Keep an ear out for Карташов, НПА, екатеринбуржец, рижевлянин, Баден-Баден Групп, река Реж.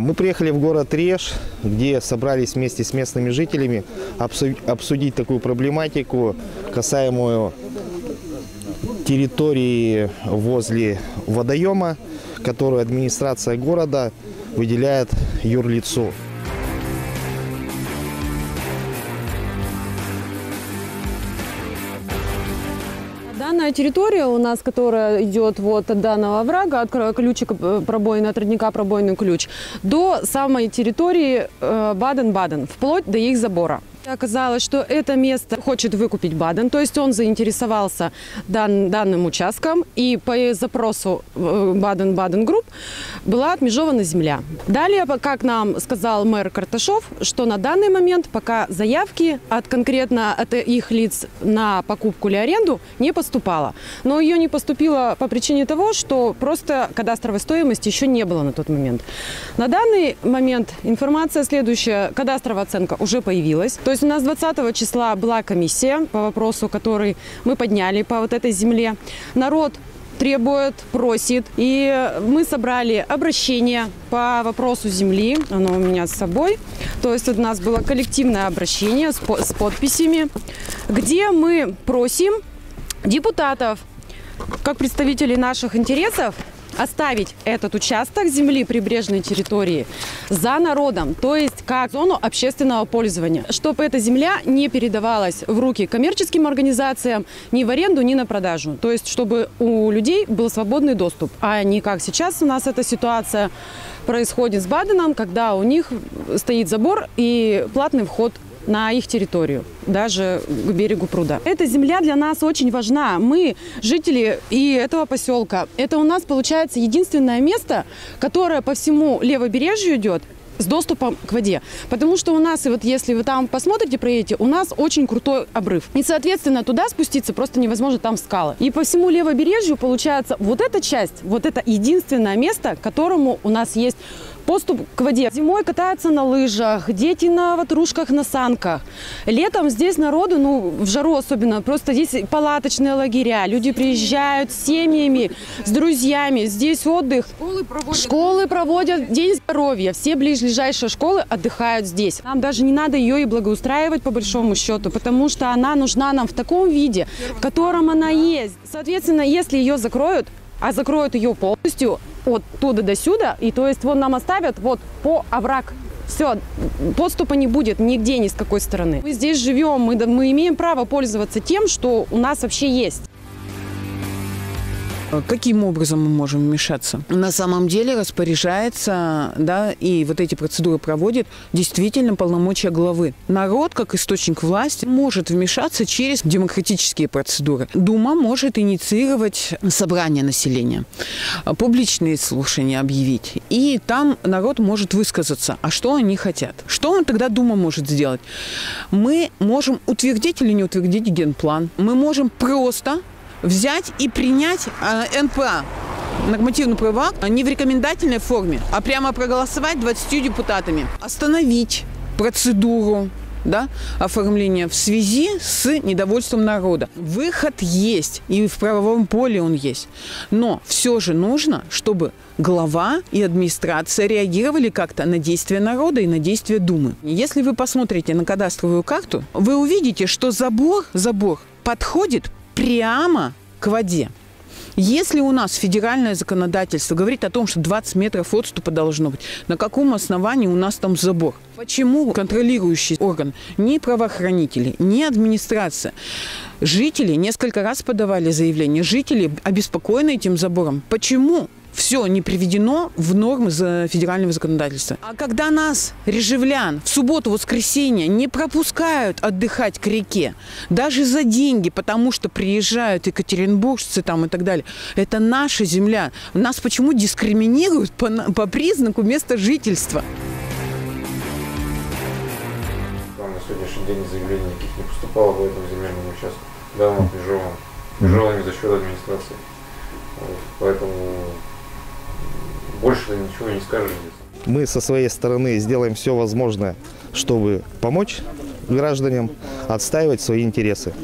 Мы приехали в город Реж, где собрались вместе с местными жителями обсудить такую проблематику, касаемую территории возле водоема, которую администрация города выделяет юрлицу. Данная территория у нас, которая идет вот от данного оврага, от ключика пробоина, от родника пробойный ключ, до самой территории Баден-Баден, вплоть до их забора. Оказалось, что это место хочет выкупить Баден, то есть он заинтересовался данным участком, и по запросу Баден-Баден Групп была отмежована земля. Далее, как нам сказал мэр Карташов, что на данный момент пока заявки конкретно от их лиц на покупку или аренду не поступало. Но ее не поступило по причине того, что просто кадастровой стоимости еще не было на тот момент. На данный момент информация следующая, кадастровая оценка уже появилась. То есть у нас 20 числа была комиссия по вопросу, который мы подняли по вот этой земле. Народ требует, просит. И мы собрали обращение по вопросу земли. Оно у меня с собой. То есть у нас было коллективное обращение с подписями, где мы просим депутатов, как представителей наших интересов, оставить этот участок земли прибрежной территории за народом, то есть как зону общественного пользования, чтобы эта земля не передавалась в руки коммерческим организациям ни в аренду, ни на продажу, то есть чтобы у людей был свободный доступ, а не как сейчас у нас эта ситуация происходит с Баденом, когда у них стоит забор и платный вход на их территорию, даже к берегу пруда. Эта земля для нас очень важна. Мы жители и этого поселка. Это у нас получается единственное место, которое по всему левобережью идет с доступом к воде. Потому что у нас, и вот если вы там посмотрите, проедете, у нас очень крутой обрыв. И, соответственно, туда спуститься просто невозможно, там скалы. И по всему левобережью получается вот эта часть, вот это единственное место, к которому у нас есть доступ к воде. Зимой катаются на лыжах, дети на ватрушках, на санках. Летом здесь народу, ну, в жару особенно, просто здесь палаточные лагеря. Люди приезжают с семьями, с друзьями. Здесь отдых. Школы проводят День здоровья. Все ближайшие школы отдыхают здесь. Нам даже не надо ее и благоустраивать, по большому счету, потому что она нужна нам в таком виде, в котором она есть. Соответственно, если ее закроют, а закроют ее полностью, оттуда до сюда, и то есть вот нам оставят вот по овраг. Все, подступа не будет нигде, ни с какой стороны. Мы здесь живем, мы имеем право пользоваться тем, что у нас вообще есть. Каким образом мы можем вмешаться? На самом деле распоряжается, да, и вот эти процедуры проводит действительно полномочия главы. Народ, как источник власти, может вмешаться через демократические процедуры. Дума может инициировать собрание населения, публичные слушания объявить. И там народ может высказаться, а что они хотят. Что тогда Дума может сделать? Мы можем утвердить или не утвердить генплан. Мы можем просто взять и принять НПА, нормативно-правовой акт, не в рекомендательной форме, а прямо проголосовать 20 депутатами. Остановить процедуру, да, оформления в связи с недовольством народа. Выход есть, и в правовом поле он есть. Но все же нужно, чтобы глава и администрация реагировали как-то на действия народа и на действия Думы. Если вы посмотрите на кадастровую карту, вы увидите, что забор подходит прямо к воде. Если у нас федеральное законодательство говорит о том, что 20 метров отступа должно быть, на каком основании у нас там забор? Почему контролирующий орган, ни правоохранители, ни администрация? Жители несколько раз подавали заявление, жители обеспокоены этим забором. Почему все не приведено в нормы федерального законодательства? А когда нас, рижевлян, в субботу-воскресенье не пропускают отдыхать к реке, даже за деньги, потому что приезжают екатеринбуржцы там и так далее, это наша земля. Нас почему дискриминируют по признаку места жительства? Там на сегодняшний день заявлений никаких не поступало по этому земельному участку. Да, мы обмежеваны за счет администрации. Вот, поэтому больше ничего не скажем. Мы со своей стороны сделаем все возможное, чтобы помочь гражданам отстаивать свои интересы.